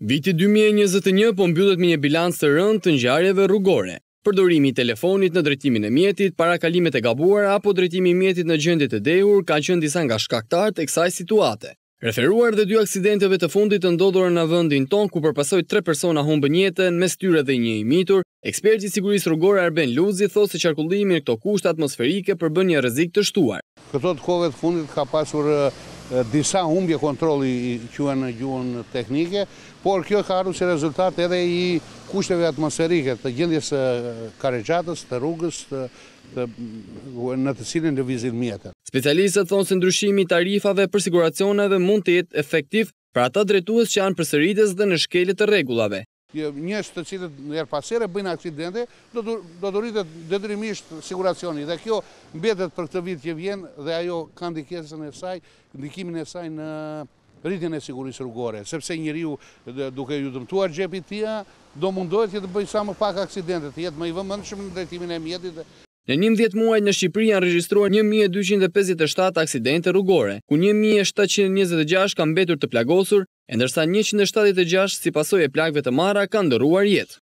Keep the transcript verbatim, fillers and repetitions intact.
Viti dy mijë e njëzet e një po mbyllet me një bilanc të rënd të ngjarjeve rrugore. Përdorimi i telefonit në drejtimin e mjetit, parakalimet e gabuara apo drejtimi i mjetit në gjendje të dehur kanë qenë disa nga shkaktarët e kësaj situate. Referuar dhe dy aksidenteve të fundit të ndodhura në vendin ton ku përpasoi tre persona humbën jetën, mes tyre dhe një i mitur, eksperti i sigurisë rrugore Arben Luzi thotë se qarkullimi në këto kushte atmosferike përbën një rrezik të shtuar. Këto të kohëve të fundit ka pasur disa humbje kontrolli i quhen në gjuhën teknike, por kjo ka ardhur si rezultat edhe i kushteve atmosferike të gjendjes së karrexhatës, të rrugës, të, të, në të cilin lëvizin mjetet. Specialistët thonë se ndryshimi i tarifave për siguracioneve mund të jetë efektiv për ata drejtues që janë përsëritës dhe në shkelje të rregullave. Njerëz të cilët her pas here bëjnë aksidente, do do duritet detyrimisht siguracioni dhe kjo mbetet për këtë vit që vjen dhe ajo ka ndikesën e saj, ndikimin e saj në rritjen e sigurisë rrugore, sepse njeriu duke ju dëmtuar xhepi i tij do mundohet që të bëjë sa më pak aksidente, të jetë më i vëmendshëm në drejtimin e mjetit. Në njëmbëdhjetë muaj në Shqipëri janë regjistruar një mijë e dyqind e pesëdhjetë e shtatë aksidente rrugore, ku një mijë e shtatëqind e njëzet e gjashtë kanë mbetur të plagosur, e ndërsa njëqind e shtatëdhjetë e gjashtë si pasojë e plagëve të marra kanë dëruar jetë.